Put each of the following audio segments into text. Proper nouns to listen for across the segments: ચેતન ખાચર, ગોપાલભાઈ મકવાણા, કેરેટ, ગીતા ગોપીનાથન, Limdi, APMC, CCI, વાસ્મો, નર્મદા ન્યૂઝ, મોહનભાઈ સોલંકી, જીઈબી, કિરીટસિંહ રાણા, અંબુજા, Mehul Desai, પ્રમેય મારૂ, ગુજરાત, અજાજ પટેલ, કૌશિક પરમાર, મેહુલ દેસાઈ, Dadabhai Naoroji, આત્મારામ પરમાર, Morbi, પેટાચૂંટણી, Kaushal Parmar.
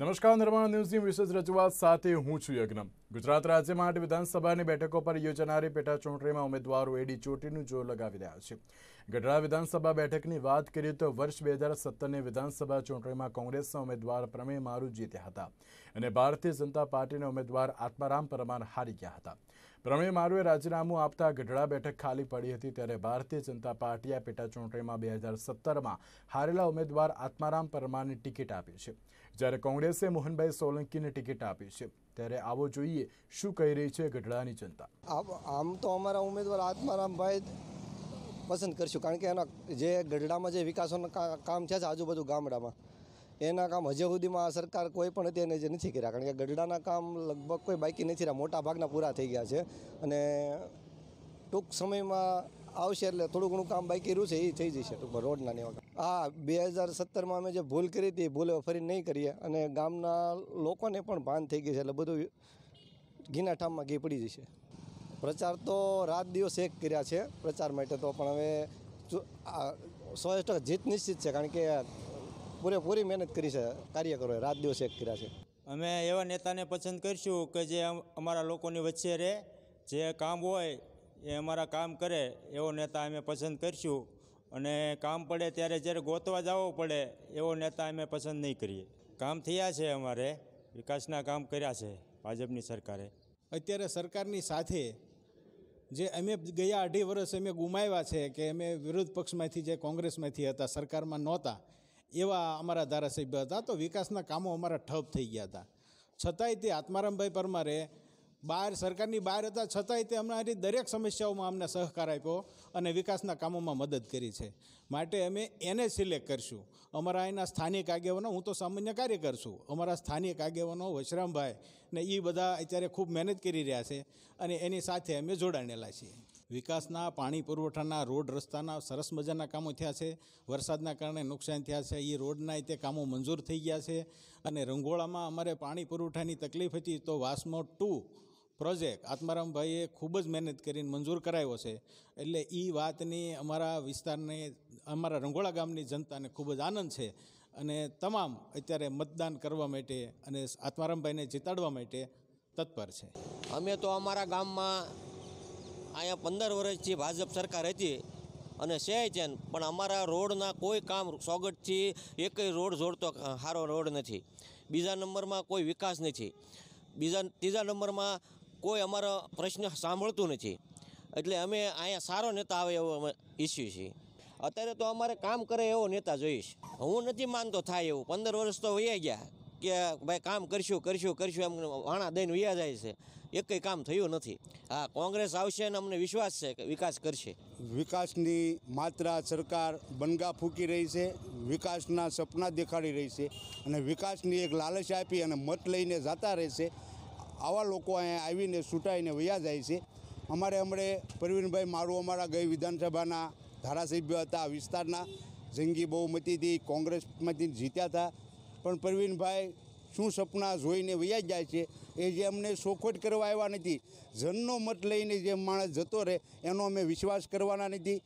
નમસ્કાર, નર્મદા ન્યૂઝની વિશેષ રજૂઆત સાથે હું છું યજ્ઞમ. ગુજરાત રાજ્ય માટે વિધાનસભાની બેઠકો પર યોજાનારી પેટા ચૂંટણીમાં ઉમેદવારો એડી ચોટીનું જોર લગાવી રહ્યા છે. ગઢડા વિધાનસભા બેઠકની વાત કરીએ તો વર્ષ 2017ની વિધાનસભા ચૂંટણીમાં કોંગ્રેસના ઉમેદવાર પ્રમેય મારૂ જીત્યા હતા અને ભારતીય જનતા પાર્ટીના ઉમેદવાર આત્મારામ પરમાર હારી ગયા હતા. પ્રમેય મારૂએ રાજીનામું આપતા ગઢડા બેઠક ખાલી પડી હતી, ત્યારે ભારતીય જનતા પાર્ટીએ પેટા ચૂંટણીમાં 2017માં હારેલા ઉમેદવાર આત્મારામ પરમારને ટિકિટ આપી છે, જ્યારે કોંગ્રેસે મોહનભાઈ સોલંકીને ટિકિટ આપી છે. ત્યારે આવો જોઈએ શું કહી રહી છે ગઢડાની જનતા. આમ તો અમારા ઉમેદવાર આત્મારામભાઈ પસંદ કરશું, કારણ કે એના જે ગઢડામાં જે વિકાસોના કામ થયા છે આજુબાજુ ગામડામાં, એના કામ હજી સુધીમાં સરકાર કોઈ પણ તેને જે નથી કર્યા, કારણ કે ગઢડાના કામ લગભગ કોઈ બાકી નથી રહ્યા, મોટા ભાગના પૂરા થઈ ગયા છે અને ટૂંક સમયમાં આવશે એટલે થોડું ઘણું કામ બાકી રહ્યું છે એ થઈ જશે ટૂંકમાં રોડના ને વગર. હા, 2017માં અમે જે ભૂલ કરી હતી એ ભૂલ ફરી નહીં કરીએ અને ગામના લોકોને પણ ભાન થઈ ગઈ છે એટલે બધું ઘીના ઠામમાં ઘી પડી જશે. પ્રચાર તો રાત દિવસ એક કર્યા છે પ્રચાર માટે, તો પણ હવે 100% જીત નિશ્ચિત છે, કારણ કે પૂરેપૂરી મહેનત કરી છે કાર્યકરોએ, રાત દિવસ એક કર્યા છે. અમે એવા નેતાને પસંદ કરીશું કે જે અમારા લોકોની વચ્ચે રહે, જે કામ હોય એ અમારા કામ કરે, એવો નેતા અમે પસંદ કરીશું. અને કામ પડે ત્યારે જ્યારે ગોતવા જવો પડે એવો નેતા અમે પસંદ નહીં કરીએ. કામ થયા છે અમારે, વિકાસના કામ કર્યા છે ભાજપની સરકારે. અત્યારે સરકારની સાથે જે અમે ગયા 2.5 વર્ષ અમે ગુમાવ્યા છે કે અમે વિરોધ પક્ષમાંથી જે કોંગ્રેસમાંથી હતા સરકારમાં નહોતા એવા અમારા ધારાસભ્ય હતા, તો વિકાસના કામો અમારા ઠપ થઈ ગયા હતા. છતાંય તે આત્મારામભાઈ પરમારે બહાર સરકારની બહાર હતા, છતાંય તે અમારી દરેક સમસ્યાઓમાં અમને સહકાર આપ્યો અને વિકાસના કામોમાં મદદ કરી છે. માટે અમે એને સિલેક્ટ કરીશું. અમારા અહીંના સ્થાનિક આગેવાનો, હું તો સામાન્ય કાર્યકર છું, અમારા સ્થાનિક આગેવાનો વશરામભાઈ ને એ બધા અત્યારે ખૂબ મહેનત કરી રહ્યા છે અને એની સાથે અમે જોડાણેલા છીએ. વિકાસના, પાણી પુરવઠાના, રોડ રસ્તાના સરસ મજાના કામો થયા છે. વરસાદના કારણે નુકસાન થયા છે, એ રોડના તે કામો મંજૂર થઈ ગયા છે. અને રંગોળામાં અમારે પાણી પુરવઠાની તકલીફ હતી તો વાસ્મો 2 પ્રોજેક્ટ આત્મારામભાઈએ ખૂબ જ મહેનત કરીને મંજૂર કરાવ્યો છે. એટલે એ વાતની અમારા વિસ્તારને, અમારા રંગોળા ગામની જનતાને ખૂબ જ આનંદ છે અને તમામ અત્યારે મતદાન કરવા માટે અને આત્મારામભાઈને જીતાડવા માટે તત્પર છે. અમે તો અમારા ગામમાં અહીંયા 15 વર્ષથી ભાજપ સરકાર હતી અને છે, પણ અમારા રોડના કોઈ કામ સોગટથી એકેય રોડ જોડતો સારો રોડ નથી. બીજા નંબરમાં કોઈ વિકાસ નથી. ત્રીજા નંબરમાં કોઈ અમારો પ્રશ્ન સાંભળતું નથી. એટલે અમે અહીંયા સારો નેતા આવે એવો અમે ઈચ્છીએ છીએ. અત્યારે તો અમારે કામ કરે એવો નેતા જોઈશ. હું નથી માનતો થાય એવું. 15 વર્ષ તો વયા ગયા કે ભાઈ કામ કરશું એમ વાણા દઈને વયા જાય છે, એક કંઈ કામ થયું નથી. હા, કોંગ્રેસ આવશે ને અમને વિશ્વાસ છે કે વિકાસ કરશે. વિકાસની માત્રા સરકાર બનગા ફૂંકી રહી છે, વિકાસના સપના દેખાડી રહી છે અને વિકાસની એક લાલચ આપી અને મત લઈને જતા રહેશે. આવા લોકો અહીંયા આવીને છૂટાઈને વયા જાય છે. અમારે હમણાં પ્રવીણભાઈ મારું અમારા ગઈ વિધાનસભાના ધારાસભ્ય હતા, વિસ્તારના જંગી બહુમતીથી કોંગ્રેસમાંથી જીત્યા હતા, પણ પ્રવીણભાઈ શું સપના જોઈને વયા જાય છે. એ જે અમને શોખવટ કરવા આવ્યા નથી, જનનો મત લઈને જે માણસ જતો રહે એનો અમે વિશ્વાસ કરવાના નથી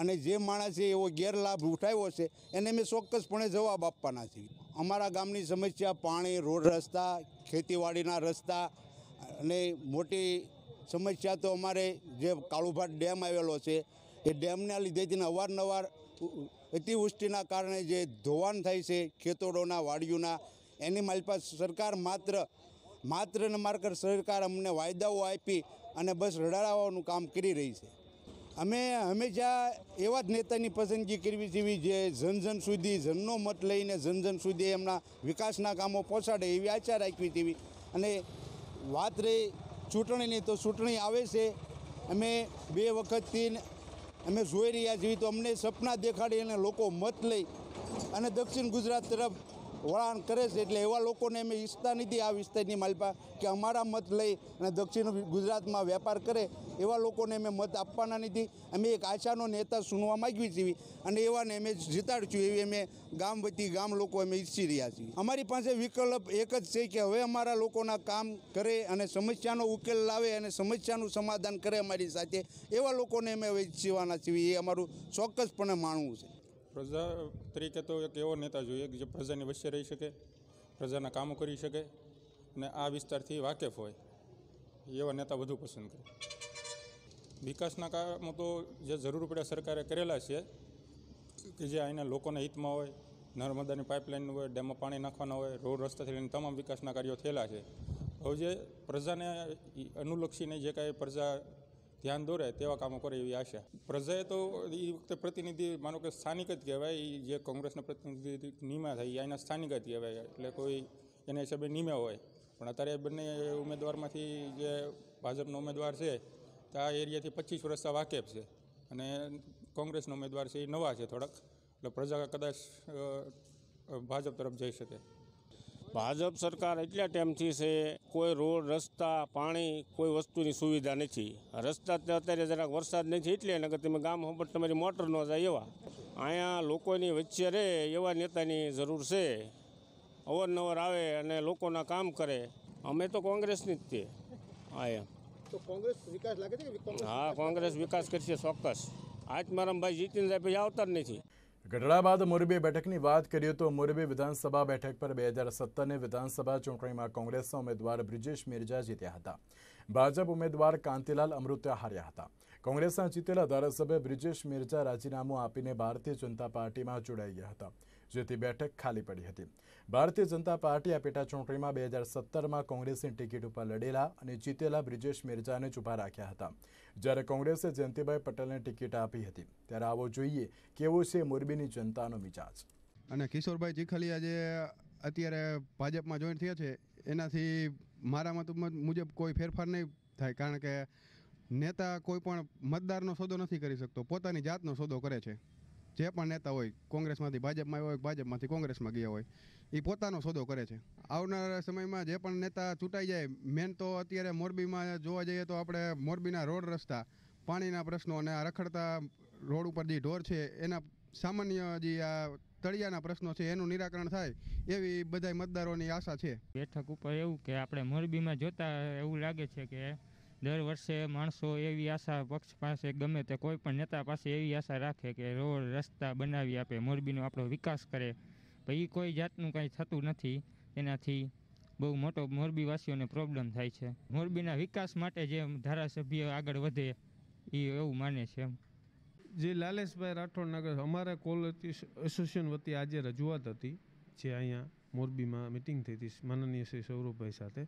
અને જે માણસે એવો ગેરલાભ ઉઠાવ્યો છે એને અમે ચોક્કસપણે જવાબ આપવાના છીએ. અમારા ગામની સમસ્યા પાણી, રોડ રસ્તા, ખેતીવાડીના રસ્તા અને મોટી સમસ્યા તો અમારે જે કાળુભાટ ડેમ આવેલો છે એ ડેમના લીધે અવારનવાર અતિવૃષ્ટિના કારણે જે ધોવાણ થાય છે ખેતરોના, વાડીઓના, એની માલિકા સરકાર માત્ર સરકાર અમને વાયદાઓ આપી અને બસ રડાડવાનું કામ કરી રહી છે. અમે હંમેશા એવા જ નેતાની પસંદગી કરવી જેવી જે જનજન સુધી જનનો મત લઈને જનજન સુધી એમના વિકાસના કામો પહોંચાડે એવી આશા રાખવી તેવી. અને વાત રહી ચૂંટણીની, તો ચૂંટણી આવે છે. અમે 2 વખતથી અમે જોઈ રહ્યા છીએ, તો અમને સપના દેખાડી અને લોકો મત લઈ અને દક્ષિણ ગુજરાત તરફ વળાણ કરે છે. એટલે એવા લોકોને અમે ઈચ્છતા નથી આ વિસ્તારની માલિકા કે અમારા મત લઈ અને દક્ષિણ ગુજરાતમાં વેપાર કરે, એવા લોકોને અમે મત આપવાના નથી. અમે એક આશાનો નેતા સુનવા માગવી છીએ અને એવાને અમે જીતાડશું એવી અમે ગામ વતી ગામ લોકો અમે ઈચ્છી રહ્યા છીએ. અમારી પાસે વિકલ્પ એક જ છે કે હવે અમારા લોકોના કામ કરે અને સમસ્યાનો ઉકેલ લાવે અને સમસ્યાનું સમાધાન કરે અમારી સાથે, એવા લોકોને અમે હવે ઈચ્છવાના છીએ, એ અમારું ચોક્કસપણે માનવું છે. પ્રજા તરીકે તો એક એવો નેતા જોઈએ કે જે પ્રજાની વચ્ચે રહી શકે, પ્રજાના કામો કરી શકે અને આ વિસ્તારથી વાકેફ હોય એવા નેતા વધુ પસંદ કરે. વિકાસના કામો તો જે જરૂર પડે સરકારે કરેલા છે કે જે અહીંના લોકોના હિતમાં હોય, નર્મદાની પાઇપલાઇનનું હોય, ડેમમાં પાણી નાખવાના હોય, રોડ રસ્તાથી લઈને તમામ વિકાસના કાર્યો થયેલા છે. હવે જે પ્રજાને અનુલક્ષીને જે કાંઈ પ્રજા ध्यान दौरे तेवा कामों करे ये आशा प्रजाए तो ये वक्त प्रतिनिधि मानो के स्थानिक कहवाय जे कांग्रेस प्रतिनिधि नीमा था यहाँ स्थानिक कहवाय एटले कोई एना हिसाबे नीमा होय पण अत्यारे बने उम्मीदवार मांथी जे भाजपनो उम्मीदवार छे तो आ एरियाथी 25 वर्षथी वाकेफ छे अने कांग्रेसनो उम्मीदवार छे ए नवा छे थोड़ाक एटले प्रजा कदाच भाजप तरफ जई शके. भाजप सरकार एटला टाइमथी से कोई रोड रस्ता पाणी कोई वस्तुनी सुविधा नहीं. रस्ता तो अत्यारे જરાક वरसाद नहीं एटले नगर तमे गाम होपर तमारी मोटर न जाए एवा आया लोकोनी वच्चे रहे एवा नेतानी जरूर छे. अवरनवर आवे अने लोकोना काम करे. अमे तो कांग्रेसनी ज छे. आया तो कांग्रेस विकास लागे छे कि हाँ कांग्रेस विकास करशे चोक्कस. आज मारामभाई जीतीने जाय पछी आवता ज नथी. घटना बाद मोरबी बैठकनी बात करिए तो मोरबी विधानसभा बैठक पर 2017 ने विधानसभा चूंटणी में कांग्रेस उम्मीदवार ब्रिजेश मिर्जा जीत्या हता. भाजप उम्मीदवार कांतिलाल अमृत्या हार्या हता. कांग्रेस जीतेला धारासभ्य ब्रिजेश मिर्जा राजीनामु आपीने भारतीय जनता पार्टी में जोड़ाई गया हता जेथी बैठक खाली पड़ी हती. भारतीय जनता पार्टी आ पेटा चूंटणी में 2017 में कांग्रेसनी टिकीट पर लड़ेला अने जीतेला ब्रिजेश मिर्जाने ज उभा राख्या हता. ज्यारे कांग्रेसे जयंतीभाई पटेलने टिकीट आपी हती त्यारे आवो जोईए केवो छे मोरबीनी जनतानो मिजाज. अने किशोरभाई जीखलिया जे अत्यारे भाजपमां जोईन थया छे एनाथी मारा मत मुजब कोई फेरफार नहीं थाय कारण के नेता कोईपण मतदारनो सोदो नथी करी शकतो. पोतानी जातनो सोदो करे छे. जे पण नेता होय कांग्रेसमांथी भाजपमां आव्यो होय भाजपमांथी कांग्रेसमां गया होय ए पोतानो सोदो करे छे. आवनारा समयमां जे पण नेता चूंटाई जाय मेन तो अत्यारे मोरबीमां जोवा जईए तो आपणे मोरबीना रोड रस्ता पाणीना प्रश्नो अने आ रखडता रोड उपर जे ढोर छे एना सामान्य जे आ तळियाना प्रश्नो छे एनुं निराकरण थाय एवी बधाय मतदारोनी आशा छे. बेठक उपर एवुं के आपणे मोरबीमां जोता एवुं लागे छे के दर वर्षे माणसों एवी आशा पक्ष पास गमे ते कोईपण नेता पास एवी आशा राखे कि रोड रस्ता बनावी आपे मोरबीनो आपणो विकास करे पण कोई जातनुं कांई थतुं नथी. एनाथी बहु मोटो मोरबीवासीओने प्रॉब्लम थाय छे. मोरबीना विकास माटे जे धारासभ्य आगळ वधे ए एवुं माने छे. जे लालेशभाई राठोड नगर अमारा कोलेटी एसोसिएशन वती आज रजूआत हती जे अहींया मोरबीमां मीटिंग थई हती माननीय श्री सौरभभाई साथे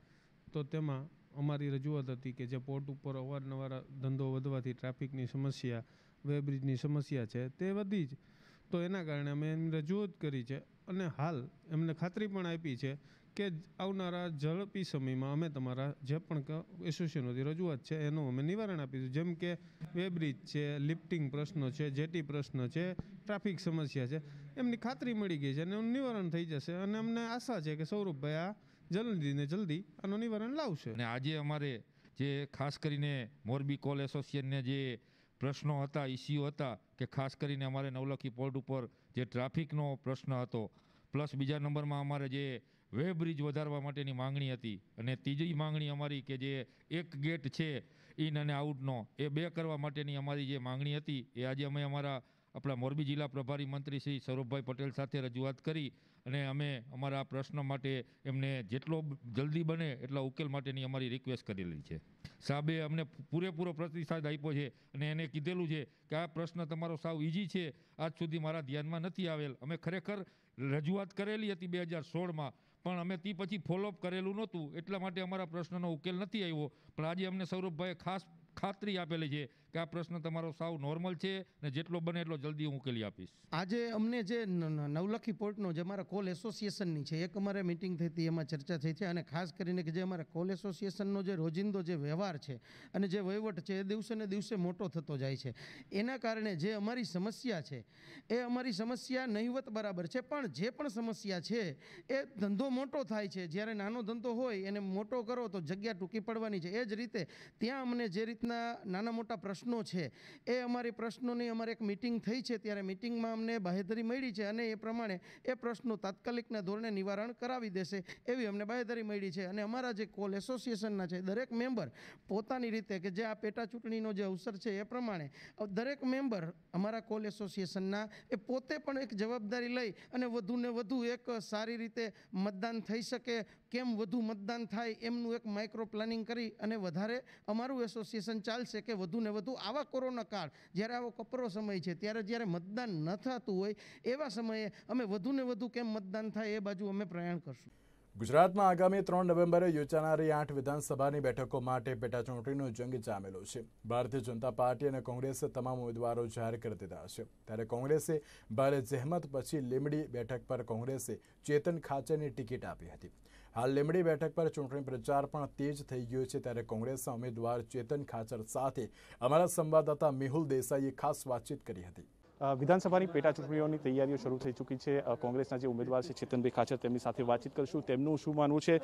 तो तेमां अमारी रजूआत थी कि पोर्ट पर अवारनवार धंधो वधवाथी ट्राफिकनी समस्या वेब्रिजनी समस्या है तो वधी ज तो एना कारण अमे रजूआत करी है. अने हाल एमने खातरी पण आपी है कि आवनारा झड़पी समय में अमे तमारा जे पण एसोसिएशनोथी रजूआत है एनुं अमे निवारण आपीशुं. जेम के वेब्रिज है लिफ्टिंग प्रश्नों है जेटी प्रश्न है ट्राफिक समस्या है एमनी खातरी मळी गई है एनुं निवारण थई जशे. अने अमने आशा है कि सौरभभाई आ जल्दी ने जल्दी आनो निवारण लावशे. ने आजे अमारे जे खास करीने मोरबी कोल एसोसिएशन ने जे प्रश्नों हता इश्यू हता कि खास करीने अमारे नवलखी पोर्ट उपर जे ट्राफिकनो प्रश्न हतो प्लस बीजा नंबर में अमारे जे वे ब्रिज वधारवा माटेनी मांगणी हती अने तीजी मांगणी अमारी के जे एक गेट छे इन अने आउटनो ए बे करवा माटेनी अमारी जे मांगणी हती ए आजे अमे अमारा अपना मोरबी जिला प्रभारी मंत्री श्री सौरभभाई पटेल साथे रजूआत करी अने अमे अमारा प्रश्न माटे एमने जेटलो जल्दी बने एटला उकेल माटेनी अमारी रिक्वेस्ट करेली छे. साहबे अमने पूरेपूरो प्रतिसाद आप्यो छे अने एने कीधेलुं छे के आ प्रश्न तमारो साव ईजी छे आज सुधी मारा ध्यानमां नथी आवेल. अमे खरेखर रजूआत करेली हती 2016 मां पण अमे ती पछी फॉलोअप करेलुं नहोतुं एटला माटे अमारा प्रश्ननो उकेल नथी आव्यो. पण आजे अमने सौरभभाई खास खातरी आपेली है कि आ प्रश्न तमारो साव नॉर्मल है ने जेटलो बने एटलो जल्दी हूँ उकेली आपीश. आज अमने जे नवलखी पोर्टनो जे अमारा कोल एसोसिएशननी छे एक अमारे मीटिंग थई हती एमां चर्चा थई छे अने खास करीने के जे अमारा कोल एसोसिएशननो जे रोजिंदो जे व्यवहार छे अने जे वहीवट छे दिवसे ने दिवसे मोटो थतो जाय छे. एना कारणे जे अमारी समस्या छे ए अमारी समस्या नहीवत बराबर छे पण जे पण समस्या छे ए धंधो मोटो थाय छे. ज्यारे नानो धंधो होय एने मोटो करो तो जग्या टूकी पड़वानी छे. ए ज रीते त्यां अमने जे रीते રીતના નાના મોટા પ્રશ્નો છે એ અમારી પ્રશ્નોની અમારે એક મીટિંગ થઈ છે ત્યારે મીટિંગમાં અમને બાહેધરી મળી છે અને એ પ્રમાણે એ પ્રશ્નો તાત્કાલિકના ધોરણે નિવારણ કરાવી દેશે એવી અમને બાહેધરી મળી છે અને અમારા જે કોલ એસોસિએશનના છે દરેક મેમ્બર પોતાની રીતે કે જે આ પેટા ચૂંટણીનો જે અવસર છે એ પ્રમાણે દરેક મેમ્બર અમારા કોલ એસોસિએશનના એ પોતે પણ એક જવાબદારી લઈ અને વધુને વધુ એક સારી રીતે મતદાન થઈ શકે કેમ વધુ મતદાન થાય એમનું એક માઇક્રો પ્લાનિંગ કરી અને વધારે અમારું એસોસિએશન ચાલશે કે વધુને વધુ આવા કોરોના કાળ જ્યારે આવો કપરો સમય છે ત્યારે જ્યારે મતદાન ન થતું હોય એવા સમયે અમે વધુને વધુ કેમ મતદાન થાય એ બાજુ અમે પ્રયાણ કરશું। ગુજરાતમાં આગામી 3 નવેમ્બરે યોજાનારી 8 વિધાનસભાની બેઠકો માટે પેટાચૂંટણીનો જંગ જામેલો છે। ભારતીય જનતા પાર્ટી અને કોંગ્રેસે તમામ ઉમેદવારો જાહેર કરી દીધા છે ત્યારે કોંગ્રેસે ભારે જહેમત પછી લીંબડી બેઠક પર કોંગ્રેસે ચેતન ખાચરની ટિકિટ આપી હતી। હાલ લીંબડી બેઠક પર ચૂંટણી પ્રચાર પણ તેજ થઈ ગયો છે ત્યારે કોંગ્રેસના ઉમેદવાર ચેતન ખાચર સાથે અમારા સંવાદદાતા મેહુલ દેસાઈએ ખાસ વાતચીત કરી હતી। विधानसभानी पेटा चूंटणीओनी तैयारीओ शरू थई चूकी है। कोंग्रेसना जे उम्मीदवार छे चेतनभाई खाचर तेमनी साथे वातचीत करशुं। तेमनुं शुं मानवुं छे?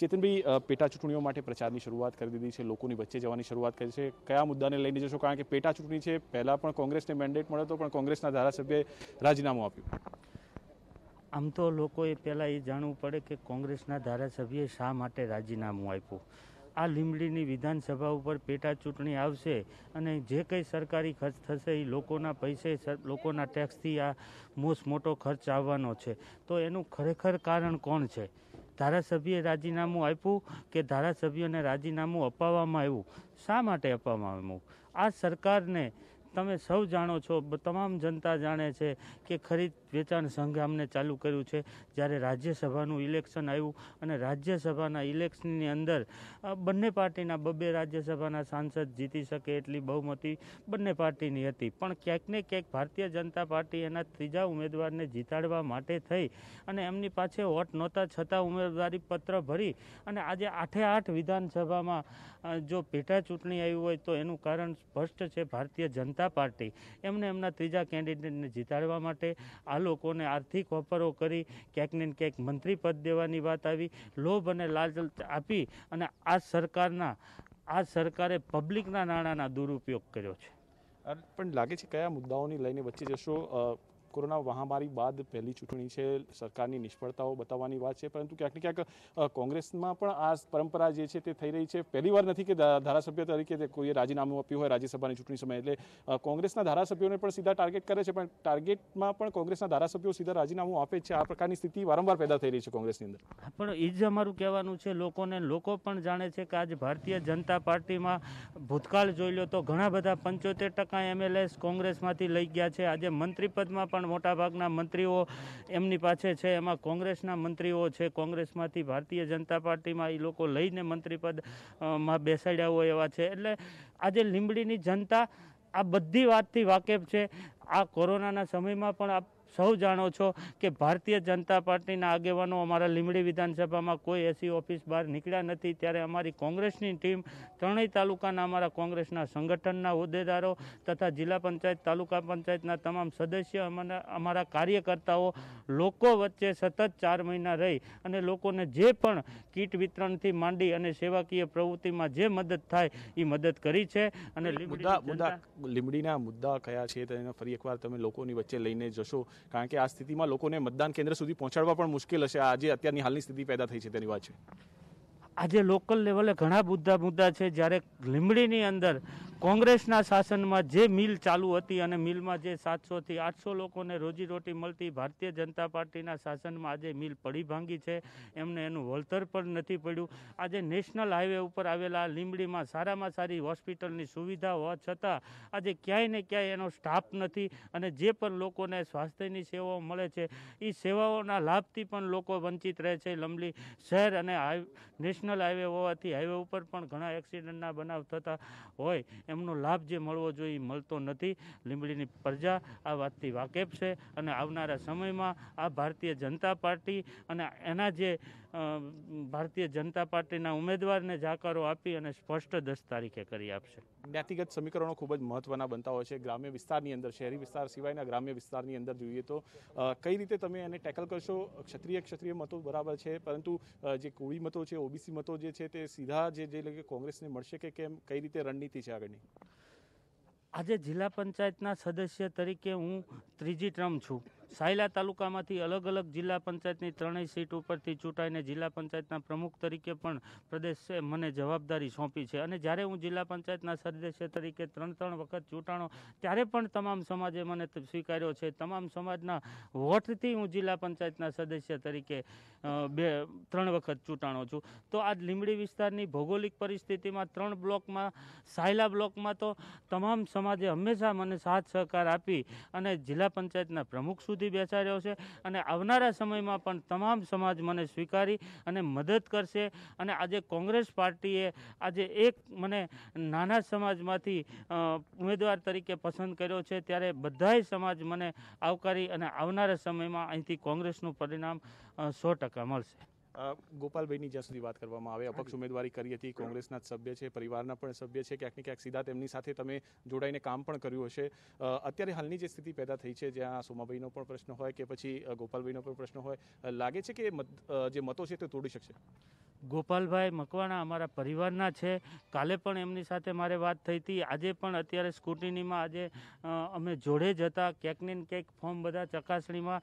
चेतनभाई पेटा चूंटणीओ माटे प्रचारनी शरूआत करी दीधी छे, लोकोनी वच्चे जवानी शरूआत करी छे, क्या मुद्दाने लईने जशो? कारण के पेटा चूंटणी छे, पहेला पण कोंग्रेसने मेन्डेट मळ्यो तो पण कोंग्रेसना धारासभ्यए राजीनामुं आप्युं। आम तो लोकोए पहेला ए जाणवुं पड़े के कोंग्रेसना धारासभ्यए शा माटे राजीनामुं आप्युं। आ लींबड़ी विधानसभा पर पेटा चूंटणी आवशे अने जे कई सरकारी खर्च थशे लोकोना पैसे लोकोना टैक्स थी आ मोटो खर्च आववानो छे। तो एनु खरेखर कारण कोण छे? धारासभ्ये राजीनामु आप्युं के धारासभ्योने राजीनामु अपाववामां आव्युं? शा माटे अपाववामां आव्युं? आ सरकारने तमे सौ जाणो छो, तमाम जनता जाणे छे कि खरीद वेचाण संघ आमने चालू कर्युं छे। ज्यारे राज्यसभानुं इलेक्शन आव्युं अने राज्यसभाना इलेक्शननी अंदर बंने पार्टीना बब्बे राज्यसभाना सांसद जीती शके एटली बहुमती बंने पार्टीनी हती, पण क्यांक ने क्यांक भारतीय जनता पार्टी एना त्रीजा उमेदवारने जीताडवा माटे थई अने एमनी पाछे वोट नहोता छतां उमेदवारी पत्र भरी अने आजे 8-8 विधानसभामां जो पेटा चूंटणी आवी होय तो एनुं कारण स्पष्ट छे। भारतीय जनता पार्टी एमने एमना त्रीजा केन्डिडेटने जीताडवा माटे आ लोकोने आर्थिक वपरो करी क्यांक ने क्यांक मंत्री पद देवानी वात आवी, लोभ अने लालच आपी अने आ सरकारे पब्लिकना नाणांना दुरुपयोग कर्यो छे। पण लागे छे कया मुद्दाओनी लईने वच्चे जशो? कोरोना महामारी बाद पहली चूंटणी छे, सरकारनी निष्फळताओ बताववानी वात छे, परंतु क्यांक ने क्यांक कोंग्रेसमां पण आ परंपरा जे छे ते थई रही छे। पहली वार नथी के धारासभ्य तरीके कोईए राजीनामुं आप्युं होय राज्यसभानी चूंटणी समये, एटले कोंग्रेसना धारासभ्योने पण सीधा टार्गेट करे छे, पण टार्गेटमां पण कोंग्रेसना धारासभ्यो सीधा राजीनामुं आपे छे। आ प्रकारनी स्थिति वारंवार पेदा थई रही छे कोंग्रेसनी अंदर। पण ए ज अमारुं कहेवानुं छे, लोकोने लोको पण जाणे छे के आज भारतीय जनता पार्टीमां भूतकाळ जोई लो तो घणा बधा 75% एमएलएस कोंग्रेसमांथी लई गया छे। आज मंत्रीपदमां पण मोटा भागना मंत्रीओ एमनी पाछे छे, एमां कोंग्रेसना मंत्रीओ छे। कोंग्रेसमांथी भारतीय जनता पार्टीमां ई लोको लईने मंत्रीपद मां बेसाड्या होय एवा छे। एटले आज लींबडीनी जनता आ बधी वातथी वाकेफ छे। आ कोरोनाना समयमां पण आप सौ जाणो छो के भारतीय जनता पार्टीना आगेवानो अमारा लींबड़ी विधानसभामां कोई एसी ऑफिस बहार निकळ्या नथी, त्यारे अमारी कोंग्रेसनी टीम त्रणेय तालुकाना अमारा कोंग्रेसना संगठनना होद्देदारो तथा जिला पंचायत तालुका पंचायतना तमाम सदस्य अमारा कार्यकर्ताओ लोको वच्चे सतत 4 महीना रही अने लोकोने जे पण कीट वितरणथी मांडी अने सेवाकीय प्रवृत्तिमां जे मदद थाय ए मदद करी छे। अने लींबडीना मुद्दा कया छे तेना फरी एकवार तमे लोकोनी वच्चे लईने जशो, कारण के आ स्थिति में लोगों ने मतदान केन्द्र सुधी पहुंचाड़वा पण मुश्किल हशे। आज अत्यारनी हालनी स्थिति पैदा थई छे तेनी वात छे। आज लोकल लेवले घणा मुद्दा है। जयरे लींबड़ी अंदर कोंग्रेसना शासन में जे मिल चालू थी और मिल में जे 700 से 800 लोगों ने रोजीरोटी मलती, भारतीय जनता पार्टी शासन में आज मिल पड़ी भांगी है, एमने एनु वलतर पर नहीं पड़ू। आज नेशनल हाईवे पर आवेला लींबड़ी में सारा में सारी हॉस्पिटल सुविधा हो छता आज क्यांय ने क्यांय एनो स्टाफ नहीं और जे पण लोकोने स्वास्थ्यनी सेवाओ मळे छे ई सेवाओना लाभथी पण लोको वंचित रहे छे। लींबड़ी शहर अने नेशनल हाईवे होवाथी हाईवे पर पण घणा एक्सिडेंटना बनाव थता होय, एमनो लाभ जे मळवो जोईए मळतो नथी। लींबड़ीनी प्रजा आ वातथी वाकेफ छे अने आवनारा समयमां आ भारतीय जनता पार्टी अने एना जे भारतीय जनता पार्टीना उमेदवारने जाकारो आपी अने स्पष्ट 10 तारीखे करी आपशे। જ્ઞાતિગત સમીકરણો ખૂબ જ મહત્વના બનતા હોય છે ગ્રામ્ય વિસ્તારની અંદર. શહેરી વિસ્તાર સિવાયના ગ્રામ્ય વિસ્તારની અંદર જોઈએ તો કઈ રીતે તમે એને ટેકલ કરશો? ક્ષત્રિય મતો બરાબર છે, પરંતુ જે કોળી મતો છે, ઓબીસી મતો જે છે તે સીધા જે કોંગ્રેસને મળશે કે કેમ? કઈ રીતે રણનીતિ છે આગળની? આજે જિલ્લા પંચાયતના સદસ્ય તરીકે હું ત્રીજી ટર્મ છું. સાયલા તાલુકામાંથી અલગ અલગ જિલ્લા પંચાયતની ત્રણેય સીટ ઉપરથી ચૂંટાઈને જિલ્લા પંચાયતના પ્રમુખ તરીકે પણ પ્રદેશે મને જવાબદારી સોંપી છે. અને જ્યારે હું જિલ્લા પંચાયતના સદસ્ય તરીકે ત્રણ વખત ચૂંટાણો, ત્યારે પણ તમામ સમાજે મને સ્વીકાર્યો છે. તમામ સમાજના વોટથી હું જિલ્લા પંચાયતના સદસ્ય તરીકે 3 વખત ચૂંટાણો છું. તો આ લીંબડી વિસ્તારની ભૌગોલિક પરિસ્થિતિમાં 3 બ્લોકમાં, સાયલા બ્લોકમાં તો તમામ સમાજે હંમેશા મને સાથ સહકાર આપી અને જિલ્લા પંચાયતના પ્રમુખ સુધી બેસાડ્યો છે. અને આવનારા સમયમાં પણ તમામ સમાજ મને સ્વીકારી અને મદદ કરશે. અને આજે કોંગ્રેસ પાર્ટીએ આજે એક મને નાના સમાજમાંથી ઉમેદવાર તરીકે પસંદ કર્યો છે, ત્યારે બધાય સમાજ મને આવકારી અને આવનારા સમયમાં અહીંથી કોંગ્રેસનું પરિણામ 100% મળશે. ગોપાલભાઈની જ્યાં સુધી વાત કરવામાં આવે, અપક્ષ ઉમેદવારી કરી હતી, કોંગ્રેસના સભ્ય છે, પરિવારના પણ સભ્ય છે, ક્યાંક ને ક્યાંક સીધા તેમની સાથે તમે જોડાઈને કામ પણ કર્યું હશે. અત્યારે હાલની જે સ્થિતિ પેદા થઈ છે, જ્યાં સોમાભાઈનો પણ પ્રશ્ન હોય કે પછી ગોપાલભાઈનો પણ પ્રશ્ન હોય, લાગે છે કે જે મતો છે તે તોડી શકશે? ગોપાલભાઈ મકવાણા અમારા પરિવારના છે. કાલે પણ એમની સાથે મારે વાત થઈ હતી. આજે પણ અત્યારે સ્કૂટનીમાં આજે અમે જોડે જ હતા. ક્યાંક ને ક્યાંક ફોર્મ બધા ચકાસણીમાં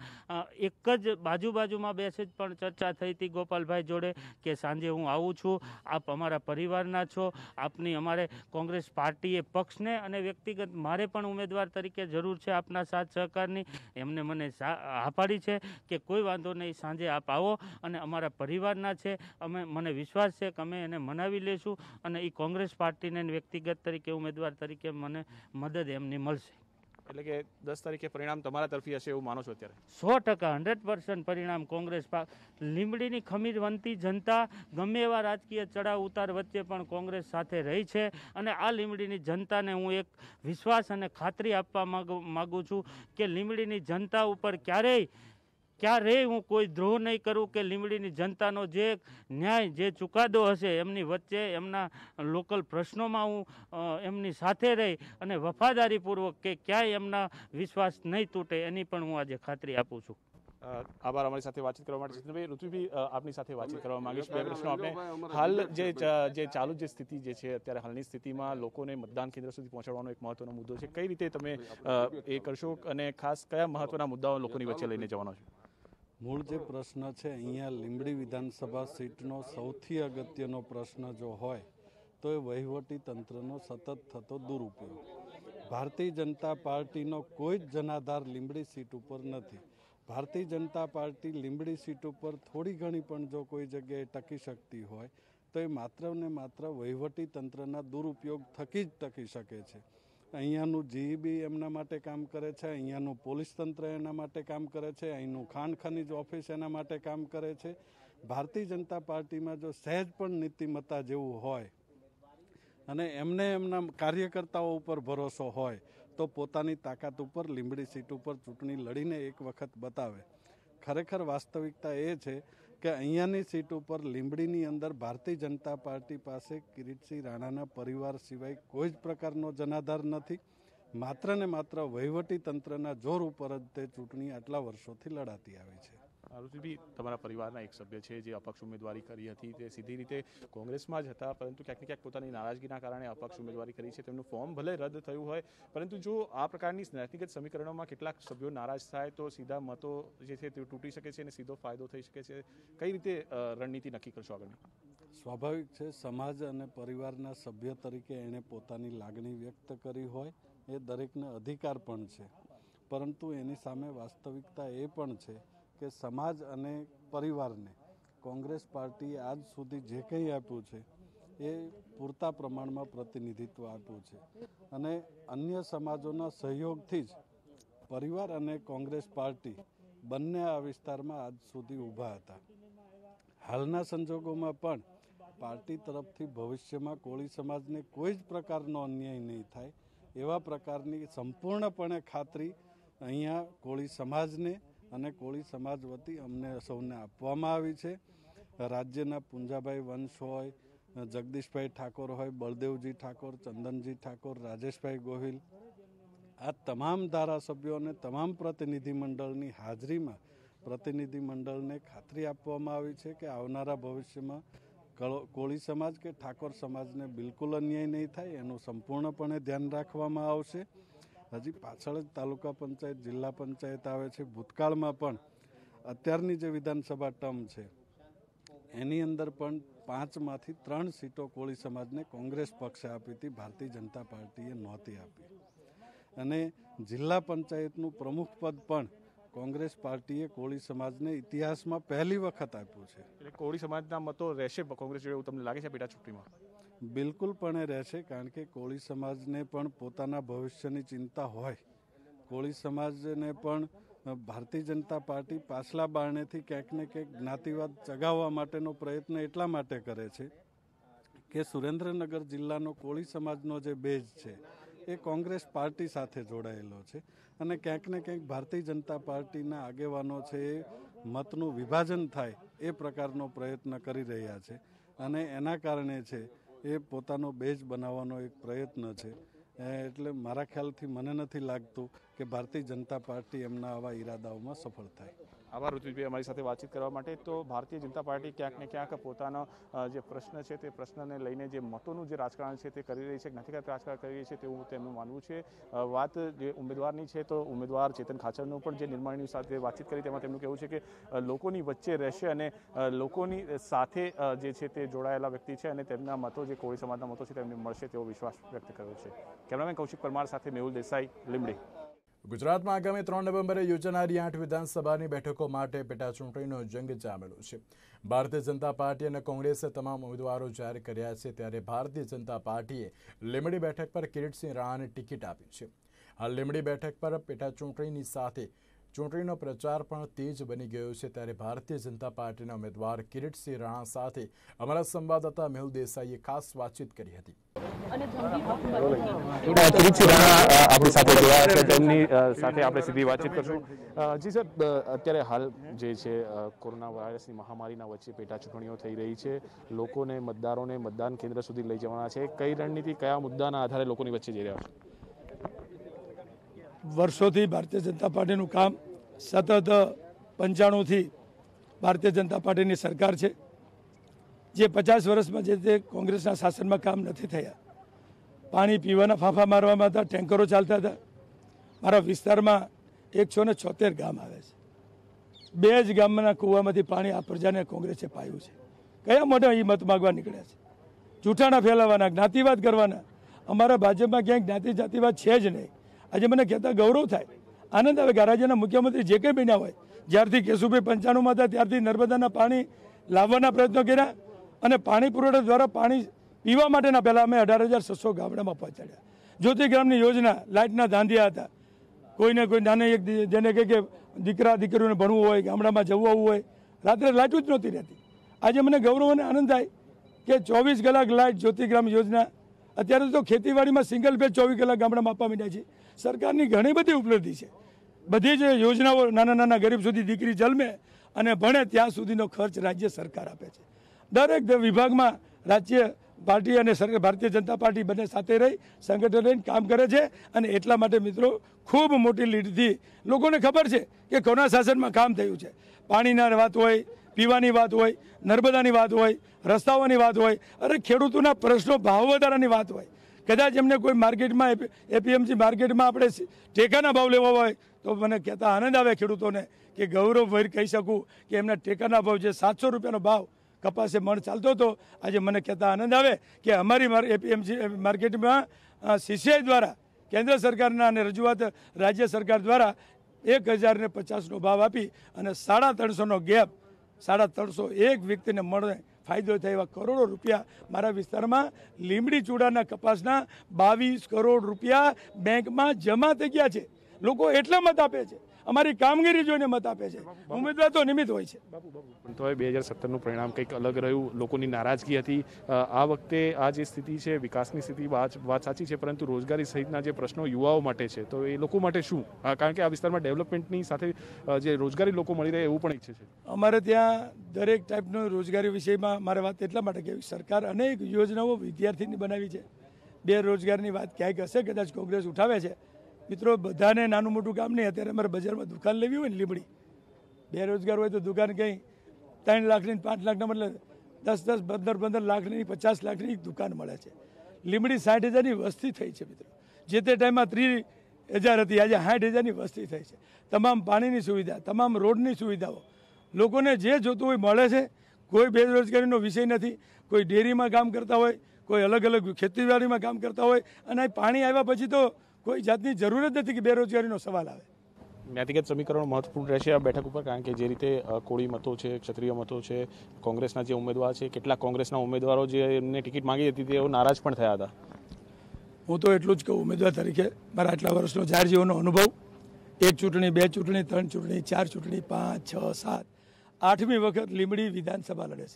એક જ બાજુમાં બેસે જ પણ ચર્ચા થઈ હતી ગોપાલભાઈ જોડે કે સાંજે હું આવું છું, આપ અમારા પરિવારના છો, આપની અમારે કોંગ્રેસ પાર્ટીએ પક્ષને અને વ્યક્તિગત મારે પણ ઉમેદવાર તરીકે જરૂર છે આપના સાથ સહકારની. એમને મને હા પાડી છે કે કોઈ વાંધો નહીં, સાંજે આપ આવો અને અમારા પરિવારના છે, અમે મને વિશ્વાસ છે કે અમે એને મનાવી લેશું અને એ કોંગ્રેસ પાર્ટીને વ્યક્તિગત તરીકે ઉમેદવાર તરીકે મને મદદ એમની મળશે. એટલે કે 10 તારીખે પરિણામ તમારા તરફી હશે એવું માનો છો? અત્યારે 100% 100% પરિણામ કોંગ્રેસ. લીંબડીની ખમીર વંતી જનતા ગમે એવા રાજકીય ચડાવ ઉતાર વચ્ચે પણ કોંગ્રેસ સાથે રહી છે. અને આ લીંબડીની જનતાને હું એક વિશ્વાસ અને ખાતરી આપવા માગું છું કે લીંબડીની જનતા ઉપર ક્યારેય હું કોઈ દ્રોહ નહીં કરું કે લીંબડીની જનતાનો જે ન્યાય, જે ચુકાદો હશે એમની વચ્ચે એમના લોકલ પ્રશ્નોમાં હું એમની સાથે રહી અને વફાદારીપૂર્વક કે ક્યાંય એમના વિશ્વાસ નહીં તૂટે એની પણ હું આજે ખાતરી આપું છું. આભાર અમારી સાથે વાતચીત કરવા માટે. ચિત્રભાઈ, ઋતુભાઈ આપની સાથે વાતચીત કરવા માંગીશ. બે પ્રશ્નો આપણે. હાલ જે ચાલુ જે સ્થિતિ જે છે, અત્યારે હાલની સ્થિતિમાં લોકોને મતદાન કેન્દ્ર સુધી પહોંચાડવાનો એક મહત્વનો મુદ્દો છે. કઈ રીતે તમે એ કરશો અને ખાસ કયા મહત્વના મુદ્દાઓ લોકોની વચ્ચે લઈને જવાનો છે? મૂળ જે પ્રશ્ન છે અહીંયા લીંબડી વિધાનસભા સીટનો સૌથી અગત્યનો પ્રશ્ન જો હોય તો એ વહીવટી તંત્રનો સતત થતો દુરુપયોગ. ભારતીય જનતા પાર્ટીનો કોઈ જ જનાધાર લીંબડી સીટ ઉપર નથી. ભારતીય જનતા પાર્ટી લીંબડી સીટ ઉપર થોડી ઘણી પણ જો કોઈ જગ્યાએ ટકી શકતી હોય તો એ માત્ર ને માત્ર વહીવટી તંત્રના દુરુપયોગ થકી જ ટકી શકે છે. અહીંયાનું જીઈબી એમના માટે કામ કરે છે, અહીંયાનું પોલીસ તંત્ર એના માટે કામ કરે છે, અહીંનું ખાણ ખનીજ ઓફિસ એના માટે કામ કરે છે. ભારતીય જનતા પાર્ટીમાં જો સહેજ પણ નીતિમત્તા જેવું હોય અને એમને એમના કાર્યકર્તાઓ ઉપર ભરોસો હોય તો પોતાની તાકાત ઉપર લીંબડી સીટ ઉપર ચૂંટણી લડીને એક વખત બતાવે. ખરેખર વાસ્તવિકતા એ છે કે અહીંયાની સીટ ઉપર લીંબડીની અંદર ભારતીય જનતા પાર્ટી પાસે કિરીટસિંહ રાણાના પરિવાર સિવાય કોઈ જ પ્રકારનો જનાધાર નથી. માત્ર ને માત્ર વહીવટી તંત્રના જોર ઉપર જ તે ચૂંટણી આટલા વર્ષોથી લડાતી આવી છે. ઋષિભાઈ, તમારા પરિવારના એક સભ્ય છે જે અપક્ષ ઉમેદવારી કરી હતી, તે સીધી રીતે કોંગ્રેસમાં જ હતા, પરંતુ ક્યાંક ને ક્યાંક પોતાની નારાજગીના કારણે અપક્ષ ઉમેદવારી કરી છે. તેમનું ફોર્મ ભલે રદ થયું હોય, પરંતુ જો આ પ્રકારની જ્ઞાતિગત સમીકરણોમાં કેટલાક સભ્યો નારાજ થાય તો સીધા મતો જે છે તે તૂટી શકે છે અને સીધો ફાયદો થઈ શકે છે. કઈ રીતે રણનીતિ નક્કી કરશો આગળની? સ્વાભાવિક છે, સમાજ અને પરિવારના સભ્ય તરીકે એણે પોતાની લાગણી વ્યક્ત કરી હોય એ દરેકને અધિકાર પણ છે, પરંતુ એની સામે વાસ્તવિકતા એ પણ છે કે સમાજ અને પરિવારને કોંગ્રેસ પાર્ટીએ આજ સુધી જે કંઈ આપ્યું છે એ પૂરતા પ્રમાણમાં પ્રતિનિધિત્વ આપ્યું છે. અને અન્ય સમાજોના સહયોગથી જ પરિવાર અને કોંગ્રેસ પાર્ટી બંને આ વિસ્તારમાં આજ સુધી ઊભા હતા. હાલના સંજોગોમાં પણ પાર્ટી તરફથી ભવિષ્યમાં કોળી સમાજને કોઈ જ પ્રકારનો અન્યાય નહીં થાય એવા પ્રકારની સંપૂર્ણપણે ખાતરી અહીંયા કોળી સમાજને અને કોળી સમાજ વતી અમને સૌને આપવામાં આવી છે. રાજ્યના પુંજાભાઈ વંશ હોય, જગદીશભાઈ ઠાકોર હોય, બળદેવજી ઠાકોર, ચંદનજી ઠાકોર, રાજેશભાઈ ગોહિલ, આ તમામ ધારાસભ્યોને તમામ પ્રતિનિધિમંડળની હાજરીમાં પ્રતિનિધિમંડળને ખાતરી આપવામાં આવી છે કે આવનારા ભવિષ્યમાં કોળી સમાજ કે ઠાકોર સમાજને બિલકુલ અન્યાય નહીં થાય એનું સંપૂર્ણપણે ધ્યાન રાખવામાં આવશે। હજી પાછળ જ તાલુકા પંચાયત, જિલ્લા પંચાયત આવે છે। ભૂતકાળમાં પણ અત્યારની જે વિધાનસભા ટર્મ છે એની અંદર પણ 5 માંથી 3 સીટો કોળી સમાજને કોંગ્રેસ પક્ષે આપી હતી, ભારતીય જનતા પાર્ટીએ નહોતી આપી। અને જિલ્લા પંચાયતનું પ્રમુખ પદ પણ કોંગ્રેસ પાર્ટીએ કોળી સમાજને ઇતિહાસમાં પહેલી વખત આપ્યું છે। એટલે કોળી સમાજના મતો રહેશે કોંગ્રેસ જોડે, એવું તમને લાગે છે પેટા ચૂંટણીમાં? બિલકુલ પણ રહેશે, કારણ કે કોળી સમાજને પણ પોતાના ભવિષ્યની ચિંતા હોય। કોળી સમાજને પણ ભારતીય જનતા પાર્ટી પાછલા બારણેથી ક્યાંક ને ક્યાંક જ્ઞાતિવાદ ચગાવવા માટેનો પ્રયત્ન એટલા માટે કરે છે કે સુરેન્દ્રનગર જિલ્લાનો કોળી સમાજનો જે બેઝ છે એ કોંગ્રેસ પાર્ટી સાથે જોડાયેલો છે અને ક્યાંક ને ક્યાંક ભારતીય જનતા પાર્ટીના આગેવાનો છે એ મતનું વિભાજન થાય એ પ્રકારનો પ્રયત્ન કરી રહ્યા છે અને એના કારણે છે એ પોતાનો બેઝ બનાવવાનો એક પ્રયત્ન છે। એટલે મારા ખ્યાલથી મને નથી લાગતું કે ભારતીય જનતા પાર્ટી એમના આવા ઈરાદાઓમાં સફળ થાય। આભાર ઋતુભાઈ અમારી સાથે વાતચીત કરવા માટે। તો ભારતીય જનતા પાર્ટી ક્યાંક ને ક્યાંક પોતાનો જે પ્રશ્ન છે તે પ્રશ્નને લઈને જે મતોનું જે રાજકારણ છે તે કરી રહી છે, જ્ઞાતિગત રાજકારણ કરી રહી છે તેવું તેમનું માનવું છે। વાત જે ઉમેદવારની છે તો ઉમેદવાર ચેતન ખાચરનું પણ જે નિર્માણની સાથે વાતચીત કરી તેમાં તેમનું કહેવું છે કે લોકોની વચ્ચે રહેશે અને લોકોની સાથે જે છે તે જોડાયેલા વ્યક્તિ છે અને તેમના મતો જે કોળી સમાજના મતો છે તેમને મળશે તેવો વિશ્વાસ વ્યક્ત કર્યો છે। कैमरामैन कौशिक परमार साथ मेहुल देसाई, लिमडी। ગુજરાતમાં આગામી 3 નવેમ્બરે યોજાનારી 8 વિધાનસભાની બેઠકો માટે પેટાચૂંટણીનો જંગ જામેલો છે। ભારતીય જનતા પાર્ટી અને કોંગ્રેસે તમામ ઉમેદવારો જાહેર કર્યા છે, ત્યારે ભારતીય જનતા પાર્ટીએ લીંબડી બેઠક પર કિરીટસિંહ રાણાને ટિકિટ આપી છે। આ લીંબડી બેઠક પર પેટાચૂંટણીની સાથે ચૂંટણીનો પ્રચાર પણ તેજ બની ગયો છે, ત્યારે ભારતીય જનતા પાર્ટીના ઉમેદવાર કિરીટસિંહ રાણા સાથે અમારા સંવાદદાતા મેહુલ દેસાઈએ ખાસ વાતચીત કરી હતી। जी सर, अत्यारे हाल जे छे कोरोना वायरस की महामारी वच्चे पेटा चूंटणीओ थई रही छे, लोकोने मतदारोने मतदान केन्द्र सुधी लई जवाना छे, कई रणनीति कया मुद्दाना आधारे लोकोनी वच्चे जई रह्या छे? वर्षोथी भारतीय जनता पार्टीनुं काम सतत 95 थी भारतीय जनता पार्टीनी सरकार छे, जे 50 वर्ष में जे कोंग्रेसना शासन में काम नहीं थया। पानी पीवाना फाफा मारवामां हता, टेंकरो चालता था। मारा विस्तार में 176 गाम आवे छे, 2 ज गामना कूवामांथी पाणी आ प्रजाने कोंग्रेसे पाय्युं छे। कया मोढे ए मत मागवा नीकळ्या छे? जूठाणा फैलाववाना, ज्ञातिवाद करवाना। अमारा भाजपमां क्यांय ज्ञाति जातिवाद छे ज नहीं। आज मैंने कहता गौरव थाय, आनंद आवे के राज्यना मुख्यमंत्री जे कई बन्या होय, ज्यारथी केशुभाई 95 मां हता त्यारथी नर्मदाना पाणी लाववाना प्रयत्नो कर्या અને પાણી પુરવઠા દ્વારા પાણી પીવા માટેના પહેલાં અમે 18,600 ગામડામાં પહોંચાડ્યા। જ્યોતિ ગ્રામની યોજના, લાઇટના ધાંધિયા હતા, કોઈને કોઈ નાને એક જેને કહે કે દીકરા દીકરીઓને ભણવું હોય, ગામડામાં જવું આવવું હોય, રાત્રે લાઇટ જ નહોતી રહેતી। આજે મને ગૌરવ અને આનંદ થાય કે 24 કલાક લાઇટ, જ્યોતિ ગ્રામ યોજના। અત્યારે તો ખેતીવાડીમાં સિંગલ પેજ 24 કલાક ગામડામાં આપવા માંડ્યા છે। સરકારની ઘણી બધી ઉપલબ્ધિ છે, બધી જ યોજનાઓ નાના નાના ગરીબ સુધી દીકરી જન્મે અને ભણે ત્યાં સુધીનો ખર્ચ રાજ્ય સરકાર આપે છે। દરેક વિભાગમાં રાજ્ય પાર્ટી અને ભારતીય જનતા પાર્ટી બંને સાથે રહી સંગઠન રહીને કામ કરે છે અને એટલા માટે મિત્રો ખૂબ મોટી લીડથી લોકોને ખબર છે કે કોના શાસનમાં કામ થયું છે। પાણીના વાત હોય, પીવાની વાત હોય, નર્મદાની વાત હોય, રસ્તાઓની વાત હોય, અરે ખેડૂતોના પ્રશ્નો, ભાવ વધારાની વાત હોય। કદાચ એમને કોઈ માર્કેટમાં APMC માર્કેટમાં આપણે ટેકાના ભાવ લેવા હોય તો મને કહેતા આનંદ આવે ખેડૂતોને કે ગૌરવભેર કહી શકું કે એમના ટેકાના ભાવ જે 700 રૂપિયાનો ભાવ કપાસે મણ ચાલતો હતો, આજે મને કહેતા આનંદ આવે કે અમારી APMC માર્કેટમાં CCI દ્વારા કેન્દ્ર સરકારના અને રજૂઆત રાજ્ય સરકાર દ્વારા 1050નો ભાવ આપી અને 350નો ગેપ, 301 વ્યક્તિને મળે ફાયદો થાય એવા કરોડો રૂપિયા મારા વિસ્તારમાં લીંબડી ચૂડાના કપાસના 22 કરોડ રૂપિયા બેંકમાં જમા થઈ ગયા છે। લોકો એટલા મત આપે છે। અમારી કામગીરી જોઈને મત આપે છે, ઉમેદવાર તો નિમિત્ત હોય છે. પણ તોય 2017નું પરિણામ કંઈક અલગ રહ્યું, લોકોની નારાજગી હતી. આ વખતે આ જે સ્થિતિ છે, વિકાસની સ્થિતિ વાત સાચી છે, પરંતુ રોજગારી સહિતના જે પ્રશ્નો યુવાઓ માટે છે, તો એ લોકો માટે શું? કારણ કે આ વિસ્તારમાં ડેવલપમેન્ટની સાથે જે રોજગારી લોકો મળી રહે એવું પણ ઈચ્છે છે. અમારે ત્યાં દરેક ટાઈપનો રોજગારી વિષયમાં મારે વાત એટલા માટે કહેવી, સરકાર અનેક યોજનાઓ વિદ્યાર્થીની બનાવી છે. બેરોજગારની વાત ક્યાંક હશે, કદાચ કોંગ્રેસ ઉઠાવે છે. મિત્રો, બધાને નાનું મોટું કામ નહીં. અત્યારે અમારે બજારમાં દુકાન લેવી હોય ને, લીમડી, બેરોજગાર હોય તો દુકાન કંઈ 3 લાખની 5 લાખના મતલબ 10 15 લાખની 50 લાખની દુકાન મળે છે. લીમડી 60,000ની વસ્તી થઈ છે મિત્રો. જે તે ટાઈમમાં 30,000 હતી, આજે 60,000ની વસ્તી થઈ છે. તમામ પાણીની સુવિધા, તમામ રોડની સુવિધાઓ, લોકોને જે જોતું હોય મળે છે. કોઈ બેરોજગારીનો વિષય નથી. કોઈ ડેરીમાં કામ કરતા હોય, કોઈ અલગ અલગ ખેતીવાડીમાં કામ કરતા હોય, અને પાણી આવ્યા પછી તો કોઈ જાતની જરૂર જ નથી કે બેરોજગારીનો સવાલ આવે. ન્યાતિગત સમીકરણો મહત્વપૂર્ણ રહેશે આ બેઠક ઉપર, કારણ કે જે રીતે કોળી મતો છે, ક્ષત્રિય મતો છે, કોંગ્રેસના જે ઉમેદવાર છે, કેટલાક કોંગ્રેસના ઉમેદવારો જે એમને ટિકિટ માગી હતી તેઓ નારાજ પણ થયા હતા. હું તો એટલું જ કહું, ઉમેદવાર તરીકે મારા આટલા વર્ષનો જાહેર જીવનનો અનુભવ, 1 ચૂંટણી 2 ચૂંટણી 3 ચૂંટણી 4 ચૂંટણી 5 6 7 8મી વખત લીંબડી વિધાનસભા લડે છે.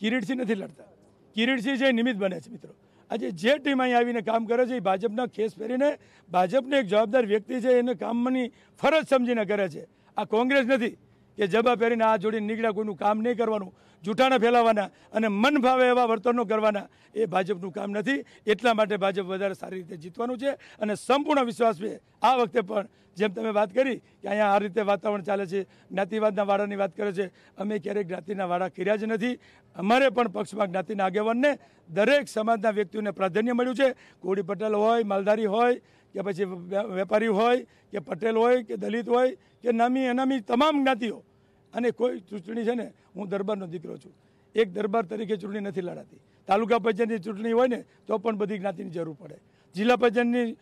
કિરીટસિંહ નથી લડતા. કિરીટસિંહ જે નિમિત્ત બને છે મિત્રો. આજે જે ટીમ અહીં આવીને કામ કરે છે, એ ભાજપના ખેસ પહેરીને, ભાજપને એક જવાબદાર વ્યક્તિ છે એને કામની ફરજ સમજીને કરે છે. આ કોંગ્રેસ નથી કે જબા પહેરીને આ જોડીને નીકળ્યા, કોઈનું કામ નહીં કરવાનું, જૂઠાણા ફેલાવવાના અને મન ભાવે એવા વર્તનો કરવાના. એ ભાજપનું કામ નથી. એટલા માટે ભાજપ વધારે સારી રીતે જીતવાનું છે. અને સંપૂર્ણ વિશ્વાસ છે આ વખતે પણ, જેમ તમે વાત કરી કે અહીંયા આ રીતે વાતાવરણ ચાલે છે, જ્ઞાતિવાદના વાડાની વાત કરે છે. અમે ક્યારેક જ્ઞાતિના વાડા કર્યા જ નથી. અમારે પણ પક્ષમાં જ્ઞાતિના આગેવાનને, દરેક સમાજના વ્યક્તિઓને પ્રાધાન્ય મળ્યું છે. કોળી પટેલ હોય, માલધારી હોય, કે પછી વેપારી હોય, કે પટેલ હોય, કે દલિત હોય, કે નામી અનામી તમામ જ્ઞાતિઓ. અને કોઈ ચૂંટણી છે ને, હું દરબારનો દીકરો છું, એક દરબાર તરીકે ચૂંટણી નથી લડાતી. તાલુકા પંચાયતની ચૂંટણી હોય ને તો પણ બધી જ્ઞાતિની જરૂર પડે. જિલ્લા પંચાયતની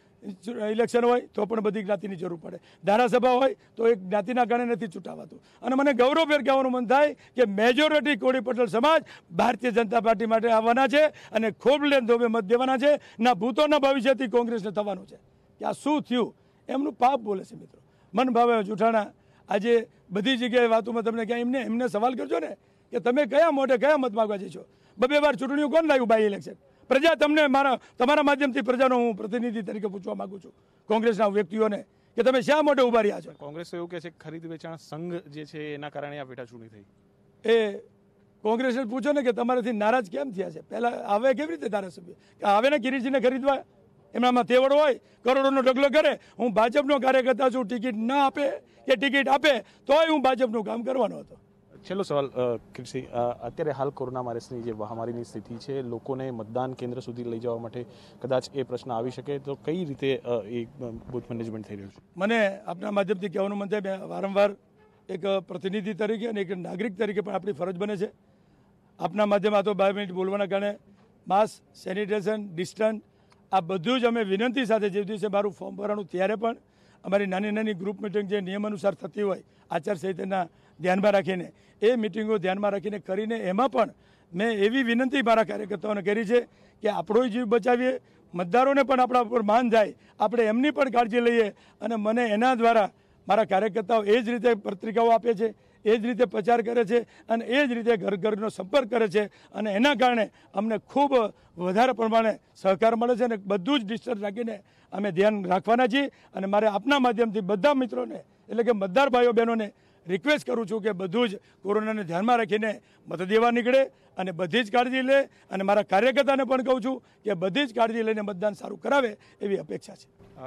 ઇલેક્શન હોય તો પણ બધી જ્ઞાતિની જરૂર પડે. ધારાસભા હોય તો એક જ્ઞાતિના કારણે નથી ચૂંટાવાતું. અને મને ગૌરવભેર કહેવાનું મન થાય કે મેજોરિટી કોળી પટેલ સમાજ ભારતીય જનતા પાર્ટી માટે આવવાના છે અને ખોબલે ધોબે મત દેવાના છે. ના ભૂતોના ભવિષ્યથી કોંગ્રેસને થવાનું છે કે આ શું થયું. એમનું પાપ બોલે છે મિત્રો, મન ભાવે જૂઠાણા. આજે બધી જગ્યાએ વાતોમાં તમને ક્યાં એમને સવાલ કરજો ને કે તમે કયા મોઢે કયા મત માગવા જશો? 2-2 વાર ચૂંટણીઓ કોણ લાવ્યું? By election. પ્રજા તમને, તમારા માધ્યમથી પ્રજાનો હું પ્રતિનિધિ તરીકે પૂછવા માંગુ છું કોંગ્રેસના વ્યક્તિઓને કે તમે શા માટે ઉભા રહ્યા છો? કોંગ્રેસ એવું કહે છે કે ખરીદ વેચાણ સંઘ જે છે એના કારણે આ પેટાચૂંટણી થઈ. એ કોંગ્રેસને પૂછો ને કે તમારાથી નારાજ કેમ થયા છે? પહેલા આવે કેવી રીતે ધારાસભ્ય કે આવે ને કિરીટસિંહને ખરીદવા, એમનામાં તેવડ હોય, કરોડોનો ઢગલો કરે. હું ભાજપનો કાર્યકર્તા છું. ટિકિટ ના આપે કે ટિકિટ આપે તોય હું ભાજપનું કામ કરવાનો હતો. છેલ્લો સવાલ કિરીટસિંહ, અત્યારે હાલ કોરોના વાયરસની જે મહામારીની સ્થિતિ છે, લોકોને મતદાન કેન્દ્ર સુધી લઈ જવા માટે કદાચ એ પ્રશ્ન આવી શકે, તો કઈ રીતે એ બુથ મેનેજમેન્ટ થઈ રહ્યું છે? મને આપના માધ્યમથી કહેવાનું મન થાય, મેં વારંવાર એક પ્રતિનિધિ તરીકે અને એક નાગરિક તરીકે પણ આપણી ફરજ બને છે. આપના માધ્યમ આ તો 2 મિનિટ બોલવાના કારણે માસ્ક, સેનિટાઇઝેશન, ડિસ્ટન્સ, આ બધું જ અમે વિનંતી સાથે, જે દિવસે મારું ફોર્મ ભરવાનું ત્યારે પણ અમારી નાની નાની ગ્રુપ મિટિંગ જે નિયમ અનુસાર થતી હોય, આચારસંહિતાના ધ્યાનમાં રાખીને, એ મિટિંગો ધ્યાનમાં રાખીને કરીને, એમાં પણ મેં એવી વિનંતી મારા કાર્યકર્તાઓને કરી છે કે આપણો જીવ બચાવીએ, મતદારોને પણ આપણા ઉપર માન જાય, આપણે એમની પણ કાળજી લઈએ. અને મને એના દ્વારા મારા કાર્યકર્તાઓ એ જ રીતે પત્રિકાઓ આપે છે, એ જ રીતે પ્રચાર કરે છે, અને એ જ રીતે ઘર ઘરનો સંપર્ક કરે છે. અને એના કારણે અમને ખૂબ વધારે પ્રમાણે સહકાર મળે છે. અને બધું જ ડિસ્ટન્સ રાખીને અમે ધ્યાન રાખવાના છીએ. અને મારે આપના માધ્યમથી બધા મિત્રોને, એટલે કે મતદાર ભાઈઓ બહેનોને રિક્વેસ્ટ કરું છું કે બધું જ કોરોનાને ધ્યાનમાં રાખીને મત દેવા નીકળે અને બધી જ કાળજી લે. અને મારા કાર્યકર્તાને પણ કહું છું કે બધી જ કાળજી લઈને મતદાન સારું કરાવે એવી અપેક્ષા છે.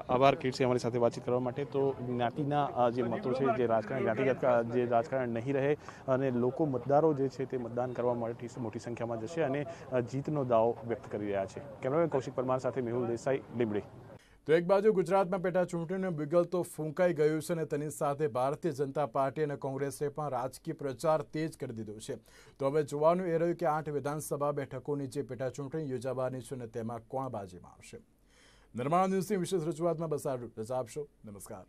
આભાર કિરીટસિંહ અમારી સાથે વાતચીત કરવા માટે. તો જ્ઞાતિના જે મતો છે, જે રાજકારણ, જ્ઞાતિગત જે રાજકારણ નહીં રહે અને લોકો, મતદારો જે છે તે મતદાન કરવા માટે મોટી સંખ્યામાં જશે અને જીતનો દાવો વ્યક્ત કરી રહ્યા છે. કેમેરામેન કૌશિક પરમાર સાથે મેહુલ દેસાઈ, લીંબડી. તો એક બાજુ ગુજરાતમાં પેટા ચૂંટણીનું બિગલ તો ફૂંકાઈ ગયું છે અને તેની સાથે ભારતીય જનતા પાર્ટી અને કોંગ્રેસે પણ રાજકીય પ્રચાર તેજ કરી દીધો છે. તો હવે જોવાનું એ રહ્યું કે 8 વિધાનસભા બેઠકોની જે પેટા ચૂંટણી યોજાવાની છે અને તેમાં કોણ બાજીમાં આવશે. નર્મદા ન્યૂઝની વિશેષ રજૂઆતમાં બસ રજા આપશો. નમસ્કાર.